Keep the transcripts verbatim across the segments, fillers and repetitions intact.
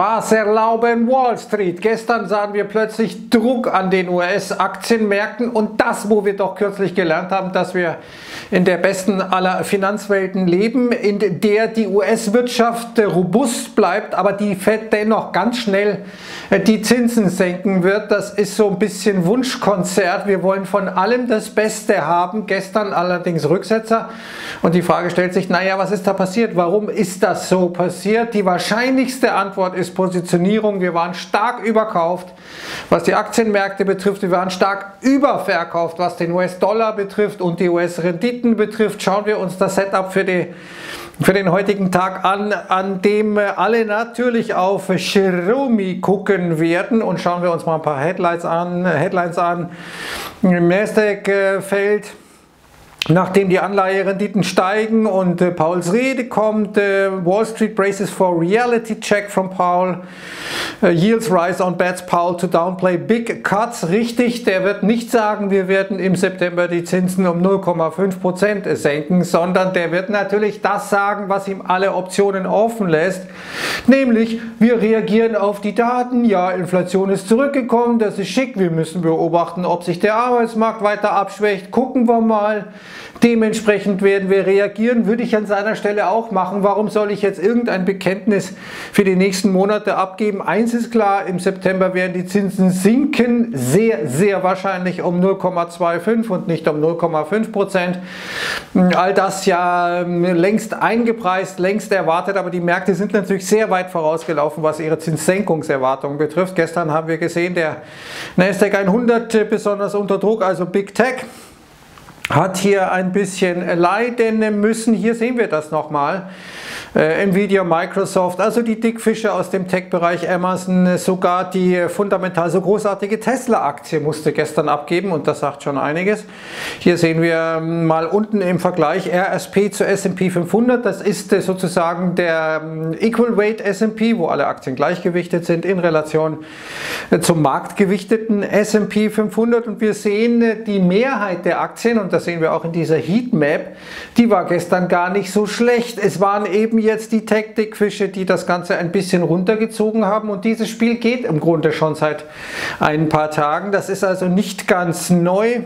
Was erlauben Wall Street? Gestern sahen wir plötzlich Druck an den U S-Aktienmärkten und das, wo wir doch kürzlich gelernt haben, dass wir in der besten aller Finanzwelten leben, in der die U S-Wirtschaft robust bleibt, aber die Fed dennoch ganz schnell die Zinsen senken wird. Das ist so ein bisschen Wunschkonzert. Wir wollen von allem das Beste haben. Gestern allerdings Rücksetzer und die Frage stellt sich, naja, was ist da passiert? Warum ist das so passiert? Die wahrscheinlichste Antwort ist Positionierung. Wir waren stark überkauft, was die Aktienmärkte betrifft. Wir waren stark überverkauft, was den U S-Dollar betrifft und die U S-Renditen betrifft. Schauen wir uns das Setup für die für den heutigen Tag an, an dem alle natürlich auf Shiromi gucken werden. Und schauen wir uns mal ein paar Headlines an. Headlines an. Nasdaq fällt, nachdem die Anleiherenditen steigen und äh, Powells Rede kommt. äh, Wall Street braces for reality check from Powell. Äh, yields rise on bets Powell to downplay big cuts. Richtig, der wird nicht sagen, wir werden im September die Zinsen um null Komma fünf Prozent senken, sondern der wird natürlich das sagen, was ihm alle Optionen offen lässt. Nämlich, wir reagieren auf die Daten. Ja, Inflation ist zurückgekommen, das ist schick. Wir müssen beobachten, ob sich der Arbeitsmarkt weiter abschwächt. Gucken wir mal. Dementsprechend werden wir reagieren, würde ich an seiner Stelle auch machen. Warum soll ich jetzt irgendein Bekenntnis für die nächsten Monate abgeben? Eins ist klar, im September werden die Zinsen sinken, sehr, sehr wahrscheinlich um null Komma fünfundzwanzig und nicht um null Komma fünf Prozent. All das ja längst eingepreist, längst erwartet, aber die Märkte sind natürlich sehr weit vorausgelaufen, was ihre Zinssenkungserwartungen betrifft. Gestern haben wir gesehen, der Nasdaq hundert besonders unter Druck, also Big Tech hat hier ein bisschen leiden müssen. Hier sehen wir das nochmal. Äh, Nvidia, Microsoft, also die Dickfische aus dem Tech-Bereich, Amazon, sogar die fundamental so großartige Tesla-Aktie musste gestern abgeben und das sagt schon einiges. Hier sehen wir mal unten im Vergleich R S P zu S und P fünfhundert, das ist sozusagen der Equal Weight S und P, wo alle Aktien gleichgewichtet sind in Relation zum marktgewichteten S und P fünfhundert und wir sehen die Mehrheit der Aktien, und das sehen wir auch in dieser Heatmap, die war gestern gar nicht so schlecht. Es waren eben jetzt die Tech-Dickfische, die das Ganze ein bisschen runtergezogen haben und dieses Spiel geht im Grunde schon seit ein paar Tagen. Das ist also nicht ganz neu.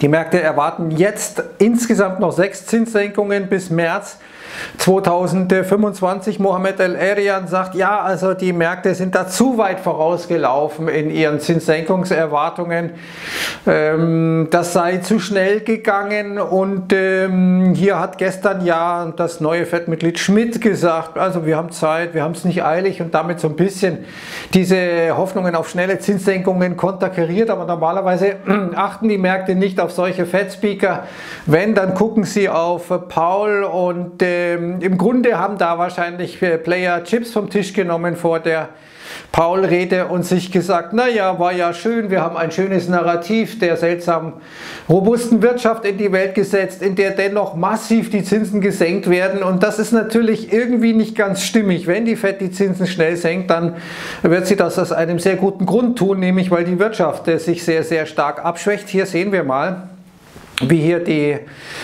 Die Märkte erwarten jetzt insgesamt noch sechs Zinssenkungen bis März zweitausendfünfundzwanzig. Mohamed El-Erian sagt, ja, also die Märkte sind da zu weit vorausgelaufen in ihren Zinssenkungserwartungen. Ähm, das sei zu schnell gegangen und ähm, hier hat gestern ja das neue Fed-Mitglied Schmidt gesagt, also wir haben Zeit, wir haben es nicht eilig und damit so ein bisschen diese Hoffnungen auf schnelle Zinssenkungen konterkariert, aber normalerweise achten die Märkte nicht auf solche Fed-Speaker. Wenn, dann gucken sie auf Powell und äh, im Grunde haben da wahrscheinlich Player Chips vom Tisch genommen vor der Powell-Rede und sich gesagt, naja, war ja schön, wir haben ein schönes Narrativ der seltsamen, robusten Wirtschaft in die Welt gesetzt, in der dennoch massiv die Zinsen gesenkt werden und das ist natürlich irgendwie nicht ganz stimmig. Wenn die Fed die Zinsen schnell senkt, dann wird sie das aus einem sehr guten Grund tun, nämlich weil die Wirtschaft sich sehr, sehr stark abschwächt. Hier sehen wir mal, wie hier die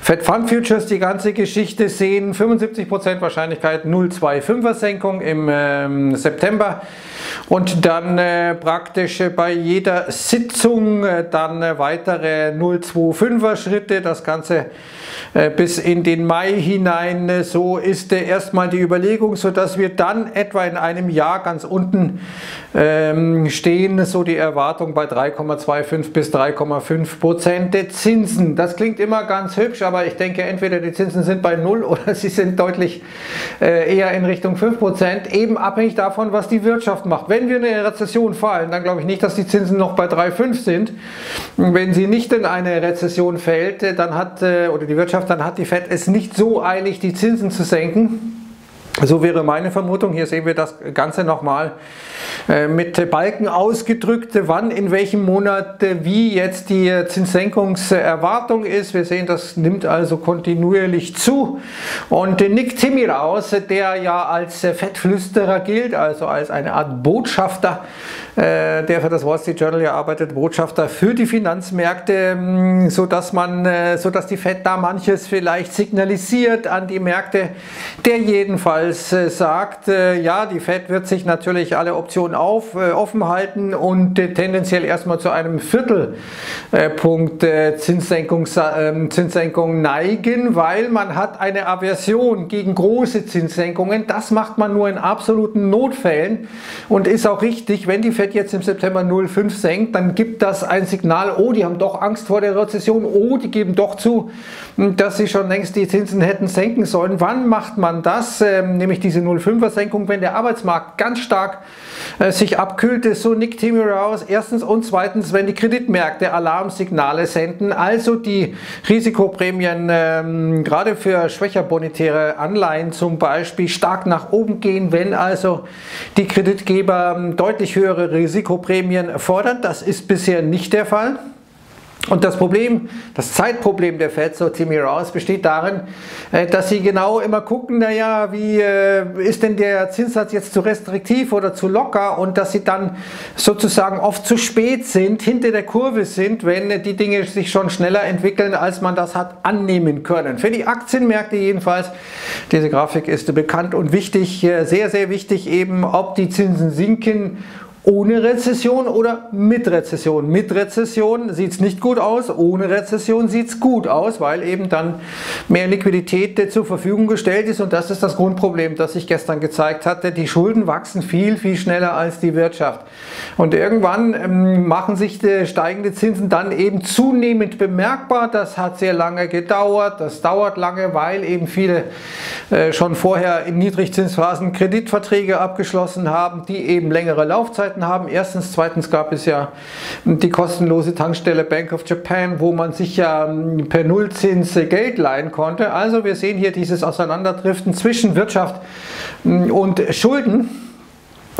Fed Fund Futures die ganze Geschichte sehen. fünfundsiebzig Prozent Wahrscheinlichkeit null Komma fünfundzwanziger Senkung im ähm, September und dann äh, praktisch äh, bei jeder Sitzung äh, dann äh, weitere null Komma fünfundzwanziger Schritte, das Ganze äh, bis in den Mai hinein. Äh, so ist äh, erstmal die Überlegung, sodass wir dann etwa in einem Jahr ganz unten ähm, stehen, so die Erwartung bei drei Komma fünfundzwanzig bis drei Komma fünf Prozent der Zinsen. Das klingt immer ganz hübsch, aber ich denke, entweder die Zinsen sind bei null oder sie sind deutlich äh, eher in Richtung fünf Prozent, eben abhängig davon, was die Wirtschaft macht. Wenn wir in eine Rezession fallen, dann glaube ich nicht, dass die Zinsen noch bei drei Komma fünf sind. Wenn sie nicht in eine Rezession fällt, dann hat, äh, oder die Wirtschaft, dann hat die Fed es nicht so eilig, die Zinsen zu senken. So wäre meine Vermutung. Hier sehen wir das Ganze nochmal äh, mit Balken ausgedrückt, wann, in welchem Monat, äh, wie jetzt die Zinssenkungserwartung ist. Wir sehen, das nimmt also kontinuierlich zu. Und äh, Nick Timiraos, der ja als äh, Fettflüsterer gilt, also als eine Art Botschafter, äh, der für das Wall Street Journal ja arbeitet, Botschafter für die Finanzmärkte, mh, sodass man, äh, sodass die Fed da manches vielleicht signalisiert an die Märkte, der jedenfalls als äh, sagt, äh, ja, die Fed wird sich natürlich alle Optionen auf, äh, offen halten und äh, tendenziell erstmal zu einem Viertelpunkt äh, äh, Zinssenkung, äh, Zinssenkung neigen, weil man hat eine Aversion gegen große Zinssenkungen. Das macht man nur in absoluten Notfällen und ist auch richtig, wenn die Fed jetzt im September null Komma fünf senkt, dann gibt das ein Signal, oh, die haben doch Angst vor der Rezession, oh, die geben doch zu, dass sie schon längst die Zinsen hätten senken sollen. Wann macht man das? Ähm, nämlich diese null Komma fünfer Senkung, wenn der Arbeitsmarkt ganz stark äh, sich abkühlt, ist so Nick Timiraos erstens, und zweitens, wenn die Kreditmärkte Alarmsignale senden, also die Risikoprämien ähm, gerade für schwächer bonitäre Anleihen zum Beispiel stark nach oben gehen, wenn also die Kreditgeber ähm, deutlich höhere Risikoprämien fordern. Das ist bisher nicht der Fall. Und das Problem, das Zeitproblem der Fed, so Timiraos, besteht darin, dass sie genau immer gucken, naja, wie ist denn der Zinssatz jetzt zu restriktiv oder zu locker, und dass sie dann sozusagen oft zu spät sind, hinter der Kurve sind, wenn die Dinge sich schon schneller entwickeln, als man das hat annehmen können. Für die Aktienmärkte jedenfalls, diese Grafik ist bekannt und wichtig, sehr, sehr wichtig eben, ob die Zinsen sinken ohne Rezession oder mit Rezession. Mit Rezession sieht es nicht gut aus, ohne Rezession sieht es gut aus, weil eben dann mehr Liquidität zur Verfügung gestellt ist, und das ist das Grundproblem, das ich gestern gezeigt hatte. Die Schulden wachsen viel, viel schneller als die Wirtschaft. Und irgendwann ähm, machen sich die steigende Zinsen dann eben zunehmend bemerkbar. Das hat sehr lange gedauert, das dauert lange, weil eben viele äh, schon vorher in Niedrigzinsphasen Kreditverträge abgeschlossen haben, die eben längere Laufzeiten haben. Erstens, zweitens gab es ja die kostenlose Tankstelle Bank of Japan, wo man sich ja per Nullzins Geld leihen konnte. Also wir sehen hier dieses Auseinanderdriften zwischen Wirtschaft und Schulden.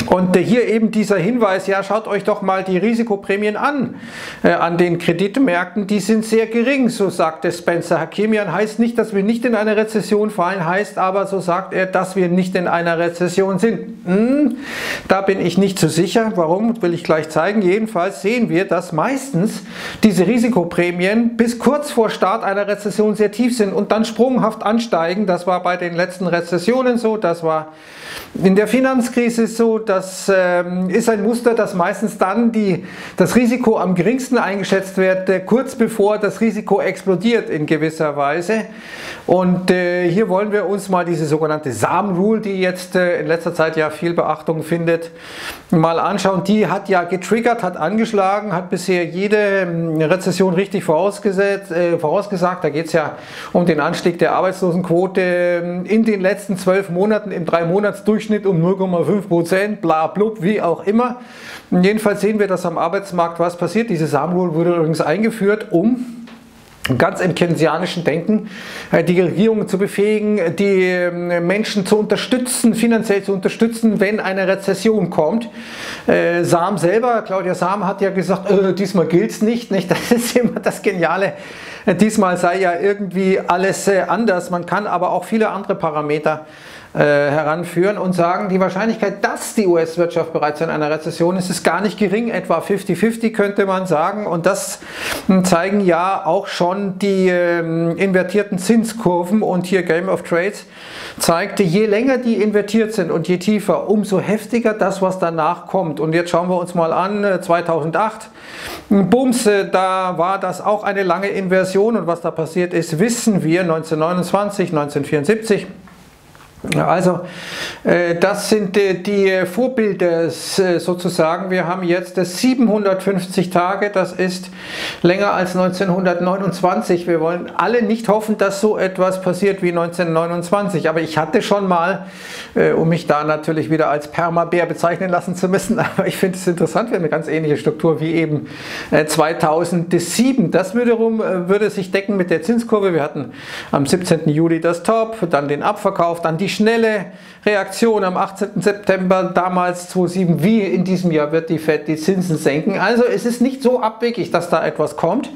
Und hier eben dieser Hinweis, ja, schaut euch doch mal die Risikoprämien an, äh, an den Kreditmärkten, die sind sehr gering, so sagte Spencer Hakimian. Heißt nicht, dass wir nicht in eine Rezession fallen, heißt aber, so sagt er, dass wir nicht in einer Rezession sind. Hm, da bin ich nicht so sicher, warum, will ich gleich zeigen. Jedenfalls sehen wir, dass meistens diese Risikoprämien bis kurz vor Start einer Rezession sehr tief sind und dann sprunghaft ansteigen. Das war bei den letzten Rezessionen so, das war in der Finanzkrise so, das ähm, ist ein Muster, dass meistens dann die, das Risiko am geringsten eingeschätzt wird, äh, kurz bevor das Risiko explodiert in gewisser Weise. Und äh, hier wollen wir uns mal diese sogenannte Sahm-Rule, die jetzt äh, in letzter Zeit ja viel Beachtung findet, mal anschauen. Die hat ja getriggert, hat angeschlagen, hat bisher jede äh, Rezession richtig vorausgesetzt, äh, vorausgesagt. Da geht es ja um den Anstieg der Arbeitslosenquote äh, in den letzten zwölf Monaten im Drei-Monats-Durchschnitt um null Komma fünf Prozent. Bla, blub, wie auch immer. Jedenfalls sehen wir, dass am Arbeitsmarkt was passiert. Diese Sahm-Rule wurde übrigens eingeführt, um ganz im keynesianischen Denken die Regierung zu befähigen, die Menschen zu unterstützen, finanziell zu unterstützen, wenn eine Rezession kommt. Äh, Sahm selber, Claudia Sahm, hat ja gesagt, äh, diesmal gilt es nicht, nicht. Das ist immer das Geniale. Diesmal sei ja irgendwie alles äh, anders. Man kann aber auch viele andere Parameter heranführen und sagen, die Wahrscheinlichkeit, dass die U S-Wirtschaft bereits in einer Rezession ist, ist gar nicht gering, etwa fifty fifty könnte man sagen, und das zeigen ja auch schon die ähm, invertierten Zinskurven, und hier Game of Trades zeigte, je länger die invertiert sind und je tiefer, umso heftiger das, was danach kommt. Und jetzt schauen wir uns mal an, zweitausendacht, Bums, da war das auch eine lange Inversion, und was da passiert ist, wissen wir, neunzehnhundertneunundzwanzig, neunzehnhundertvierundsiebzig. Also, das sind die Vorbilder sozusagen. Wir haben jetzt das siebenhundertfünfzig Tage, das ist länger als neunzehnhundertneunundzwanzig. Wir wollen alle nicht hoffen, dass so etwas passiert wie neunzehnhundertneunundzwanzig. Aber ich hatte schon mal, um mich da natürlich wieder als Permabär bezeichnen lassen zu müssen, aber ich finde es interessant, wir haben eine ganz ähnliche Struktur wie eben zweitausendsieben. Das wiederum würde sich decken mit der Zinskurve. Wir hatten am siebzehnten Juli das Top, dann den Abverkauf, dann die schnelle Reaktion am achtzehnten September, damals zweitausendsieben, wie in diesem Jahr wird die Fed die Zinsen senken. Also es ist nicht so abwegig, dass da etwas kommt.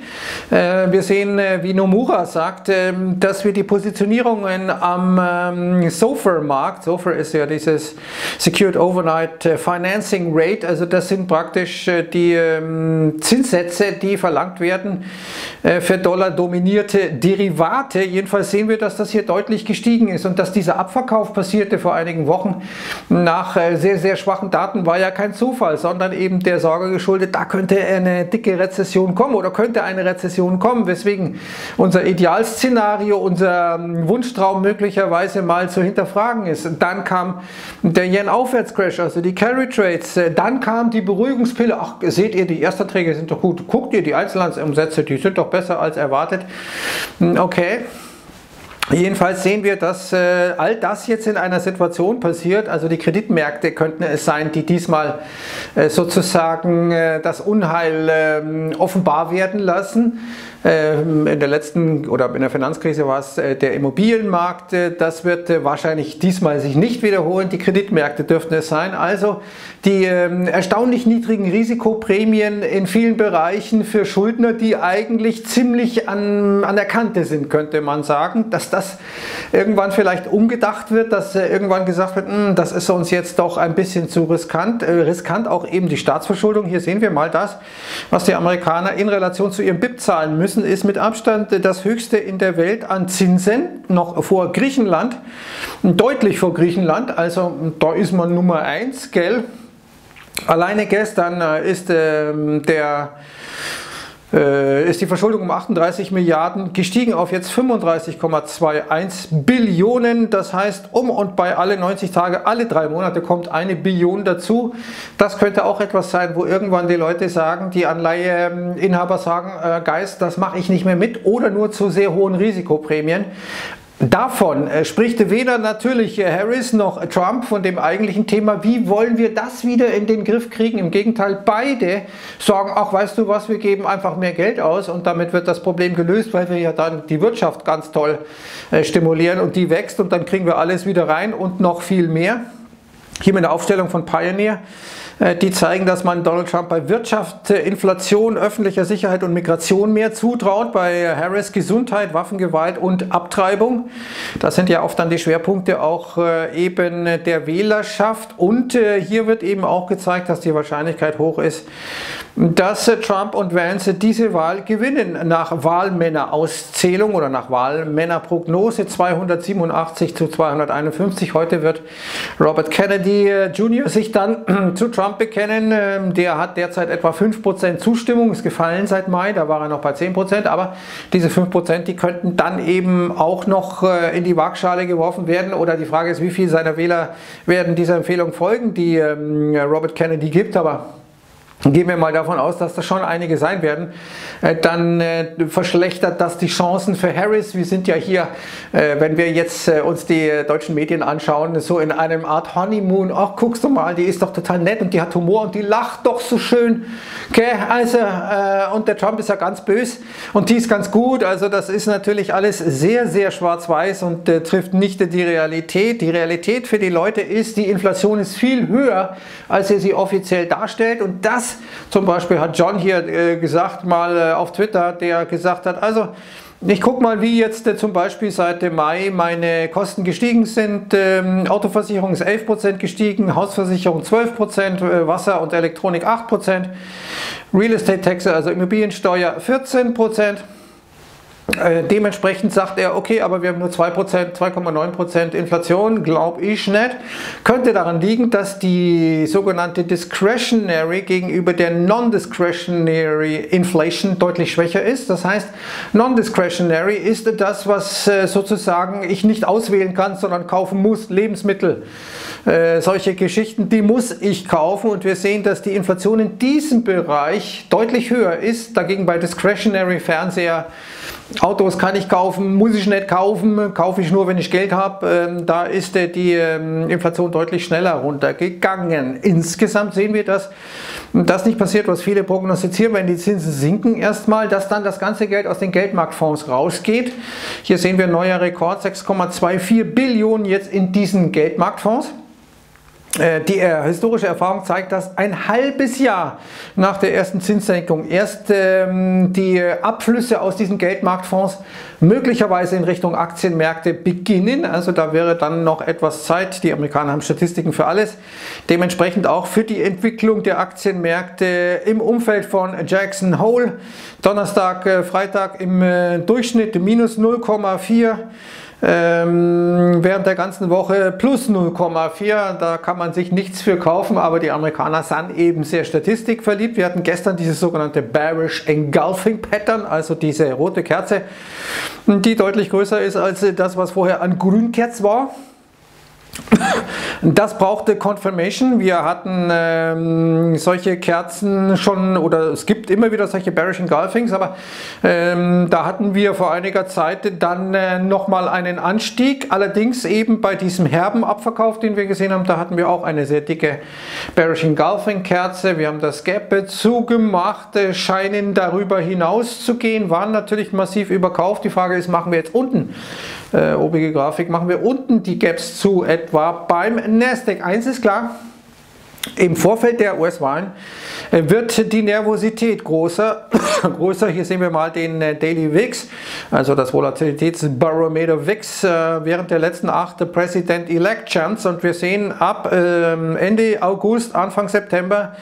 Wir sehen, wie Nomura sagt, dass wir die Positionierungen am S O F R-Markt, S O F R ist ja dieses Secured Overnight Financing Rate, also das sind praktisch die Zinssätze, die verlangt werden für dollardominierte Derivate. Jedenfalls sehen wir, dass das hier deutlich gestiegen ist und dass dieser Abverkauf passierte vor einigen Wochen nach sehr, sehr schwachen Daten war ja kein Zufall, sondern eben der Sorge geschuldet, da könnte eine dicke Rezession kommen oder könnte eine Rezession kommen, weswegen unser Idealszenario, unser Wunschtraum möglicherweise mal zu hinterfragen ist. Dann kam der Yen-Aufwärtscrash, also die Carry Trades, dann kam die Beruhigungspille, ach, seht ihr, die Ersterträge sind doch gut, guckt ihr, die Einzelhandelsumsätze, die sind doch besser als erwartet. Okay. Jedenfalls sehen wir, dass äh, all das jetzt in einer Situation passiert, also die Kreditmärkte könnten es sein, die diesmal äh, sozusagen äh, das Unheil äh, offenbar werden lassen. Ähm, in der letzten oder in der Finanzkrise war es äh, der Immobilienmarkt, äh, das wird äh, wahrscheinlich diesmal sich nicht wiederholen, die Kreditmärkte dürften es sein. Also die äh, erstaunlich niedrigen Risikoprämien in vielen Bereichen für Schuldner, die eigentlich ziemlich an, an der Kante sind, könnte man sagen, dass das dass irgendwann vielleicht umgedacht wird, dass äh, irgendwann gesagt wird, das ist uns jetzt doch ein bisschen zu riskant. Äh, riskant auch eben die Staatsverschuldung. Hier sehen wir mal das, was die Amerikaner in Relation zu ihrem B I P zahlen müssen, ist mit Abstand das höchste in der Welt an Zinsen, noch vor Griechenland, deutlich vor Griechenland. Also da ist man Nummer eins, gell? Alleine gestern äh, ist äh, der... ist die Verschuldung um achtunddreißig Milliarden gestiegen auf jetzt fünfunddreißig Komma einundzwanzig Billionen. Das heißt, um und bei alle neunzig Tage, alle drei Monate kommt eine Billion dazu. Das könnte auch etwas sein, wo irgendwann die Leute sagen, die Anleiheinhaber sagen, äh, Geist, das mache ich nicht mehr mit oder nur zu sehr hohen Risikoprämien. Davon äh, spricht weder natürlich äh, Harris noch äh, Trump von dem eigentlichen Thema, wie wollen wir das wieder in den Griff kriegen. Im Gegenteil, beide sagen, ach, weißt du was, wir geben einfach mehr Geld aus und damit wird das Problem gelöst, weil wir ja dann die Wirtschaft ganz toll äh, stimulieren und die wächst und dann kriegen wir alles wieder rein und noch viel mehr. Hier mit der Aufstellung von Pioneer, die zeigen, dass man Donald Trump bei Wirtschaft, Inflation, öffentlicher Sicherheit und Migration mehr zutraut, bei Harris Gesundheit, Waffengewalt und Abtreibung. Das sind ja oft dann die Schwerpunkte auch eben der Wählerschaft und hier wird eben auch gezeigt, dass die Wahrscheinlichkeit hoch ist, dass Trump und Vance diese Wahl gewinnen. Nach Wahlmännerauszählung oder nach Wahlmännerprognose zweihundertsiebenundachtzig zu zweihunderteinundfünfzig. Heute wird Robert Kennedy Junior sich dann zu Trump bekennen. Der hat derzeit etwa fünf Prozent Zustimmung, ist gefallen seit Mai, da war er noch bei zehn Prozent, aber diese fünf Prozent, die könnten dann eben auch noch in die Waagschale geworfen werden oder die Frage ist, wie viele seiner Wähler werden dieser Empfehlung folgen, die Robert Kennedy gibt, aber gehen wir mal davon aus, dass das schon einige sein werden, dann verschlechtert das die Chancen für Harris. Wir sind ja hier, wenn wir jetzt uns die deutschen Medien anschauen, so in einem Art Honeymoon, ach guckst du mal, die ist doch total nett und die hat Humor und die lacht doch so schön, okay, also und der Trump ist ja ganz böse und die ist ganz gut, also das ist natürlich alles sehr, sehr schwarz-weiß und trifft nicht die Realität. Die Realität für die Leute ist, die Inflation ist viel höher, als er sie offiziell darstellt und das zum Beispiel hat John hier äh, gesagt, mal äh, auf Twitter, der gesagt hat, also ich gucke mal, wie jetzt äh, zum Beispiel seit äh, Mai meine Kosten gestiegen sind. Ähm, Autoversicherung ist elf Prozent gestiegen, Hausversicherung zwölf Prozent, äh, Wasser und Elektronik acht Prozent, Real Estate Taxe, also Immobiliensteuer vierzehn Prozent. Äh, dementsprechend sagt er, okay, aber wir haben nur zwei Prozent, zwei Komma neun Prozent Inflation, glaube ich nicht. Könnte daran liegen, dass die sogenannte Discretionary gegenüber der Non-Discretionary Inflation deutlich schwächer ist. Das heißt, Non-Discretionary ist das, was äh, sozusagen ich nicht auswählen kann, sondern kaufen muss, Lebensmittel, äh, solche Geschichten, die muss ich kaufen und wir sehen, dass die Inflation in diesem Bereich deutlich höher ist, dagegen bei Discretionary Fernseher, Autos kann ich kaufen, muss ich nicht kaufen, kaufe ich nur, wenn ich Geld habe. Da ist die Inflation deutlich schneller runtergegangen. Insgesamt sehen wir, dass das nicht passiert, was viele prognostizieren, wenn die Zinsen sinken erstmal, dass dann das ganze Geld aus den Geldmarktfonds rausgeht. Hier sehen wir ein neuer Rekord, sechs Komma vierundzwanzig Billionen jetzt in diesen Geldmarktfonds. Die äh, historische Erfahrung zeigt, dass ein halbes Jahr nach der ersten Zinssenkung erst ähm, die Abflüsse aus diesen Geldmarktfonds möglicherweise in Richtung Aktienmärkte beginnen. Also da wäre dann noch etwas Zeit. Die Amerikaner haben Statistiken für alles. Dementsprechend auch für die Entwicklung der Aktienmärkte im Umfeld von Jackson Hole. Donnerstag, äh, Freitag im äh, Durchschnitt minus null Komma vier. Ähm, während der ganzen Woche plus null Komma vier, da kann man sich nichts für kaufen, aber die Amerikaner sind eben sehr statistikverliebt. Wir hatten gestern dieses sogenannte Bearish Engulfing Pattern, also diese rote Kerze, die deutlich größer ist als das, was vorher an Grünkerz war. Das brauchte Confirmation. Wir hatten ähm, solche Kerzen schon, oder es gibt immer wieder solche Bearish Engulfings, aber ähm, da hatten wir vor einiger Zeit dann äh, nochmal einen Anstieg, allerdings eben bei diesem herben Abverkauf, den wir gesehen haben, da hatten wir auch eine sehr dicke Bearish Engulfing Kerze. Wir haben das Gap zugemacht, äh, scheinen darüber hinaus zu gehen, waren natürlich massiv überkauft. Die Frage ist, machen wir jetzt unten, äh, obige Grafik, machen wir unten die Gaps zu, etwa beim Nasdaq. Eins ist klar, im Vorfeld der U S-Wahlen wird die Nervosität größer. größer. Hier sehen wir mal den Daily V I X, also das Volatilitätsbarometer V I X während der letzten acht President-Elections, und wir sehen, ab Ende August, Anfang September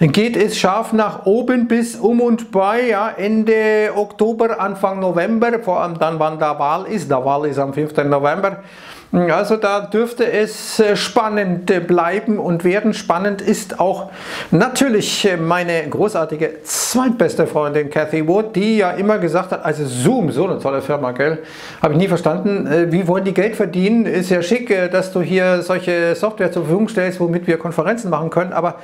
geht es scharf nach oben bis um und bei, ja, Ende Oktober, Anfang November, vor allem dann, wann da Wahl ist. Da Wahl ist am fünften November. Also da dürfte es spannend bleiben und werden. Spannend ist auch natürlich meine großartige zweitbeste Freundin Cathie Wood, die ja immer gesagt hat, also Zoom, so eine tolle Firma, gell? Habe ich nie verstanden. Wie wollen die Geld verdienen? Ist ja schick, dass du hier solche Software zur Verfügung stellst, womit wir Konferenzen machen können, aber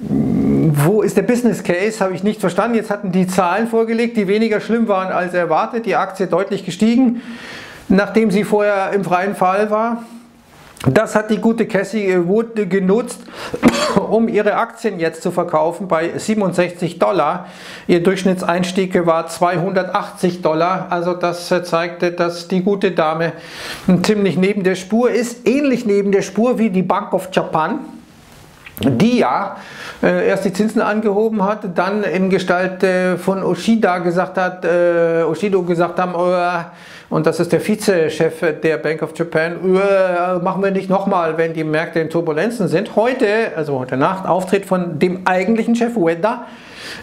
wo ist der Business Case? Habe ich nicht verstanden. Jetzt hatten die Zahlen vorgelegt, die weniger schlimm waren als erwartet. Die Aktie deutlich gestiegen, nachdem sie vorher im freien Fall war. Das hat die gute Cathie Wood genutzt, um ihre Aktien jetzt zu verkaufen bei siebenundsechzig Dollar. Ihr Durchschnittseinstieg war zweihundertachtzig Dollar. Also das zeigte, dass die gute Dame ziemlich neben der Spur ist. Ähnlich neben der Spur wie die Bank of Japan, die ja äh, erst die Zinsen angehoben hat, dann in Gestalt äh, von Oshida gesagt hat, äh, Oshido gesagt haben, oh, und das ist der Vizechef der Bank of Japan, oh, machen wir nicht nochmal, wenn die Märkte in Turbulenzen sind. Heute, also heute Nacht, Auftritt von dem eigentlichen Chef, Ueda,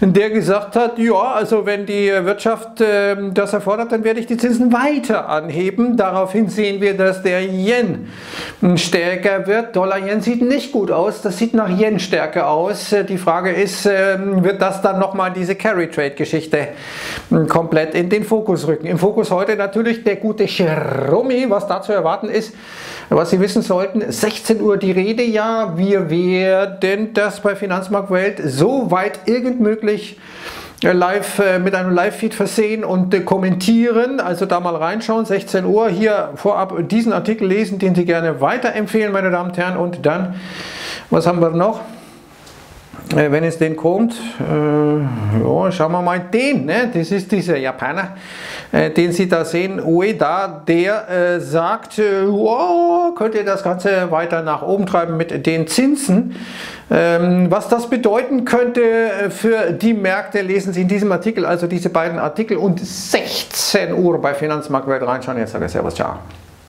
der gesagt hat, ja, also wenn die Wirtschaft äh, das erfordert, dann werde ich die Zinsen weiter anheben. Daraufhin sehen wir, dass der Yen stärker wird. Dollar-Yen sieht nicht gut aus, das sieht nach Yen-Stärke aus. Die Frage ist, äh, wird das dann nochmal diese Carry-Trade-Geschichte komplett in den Fokus rücken. Im Fokus heute natürlich der gute Shiromi, was da zu erwarten ist, was Sie wissen sollten. sechzehn Uhr die Rede, ja, wir werden das bei Finanzmarktwelt so weit irgend möglich live mit einem Live-Feed versehen und kommentieren, also da mal reinschauen, sechzehn Uhr, hier vorab diesen Artikel lesen, den Sie gerne weiterempfehlen, meine Damen und Herren, und dann, was haben wir noch, wenn es den kommt, äh, ja, schauen wir mal den, ne? Das ist dieser Japaner, äh, den Sie da sehen, Ueda, der äh, sagt, äh, wow, könnt ihr das Ganze weiter nach oben treiben mit den Zinsen. Ähm, was das bedeuten könnte für die Märkte, lesen Sie in diesem Artikel, also diese beiden Artikel, und sechzehn Uhr bei Finanzmarktwelt reinschauen. Jetzt sage ich Servus, ciao.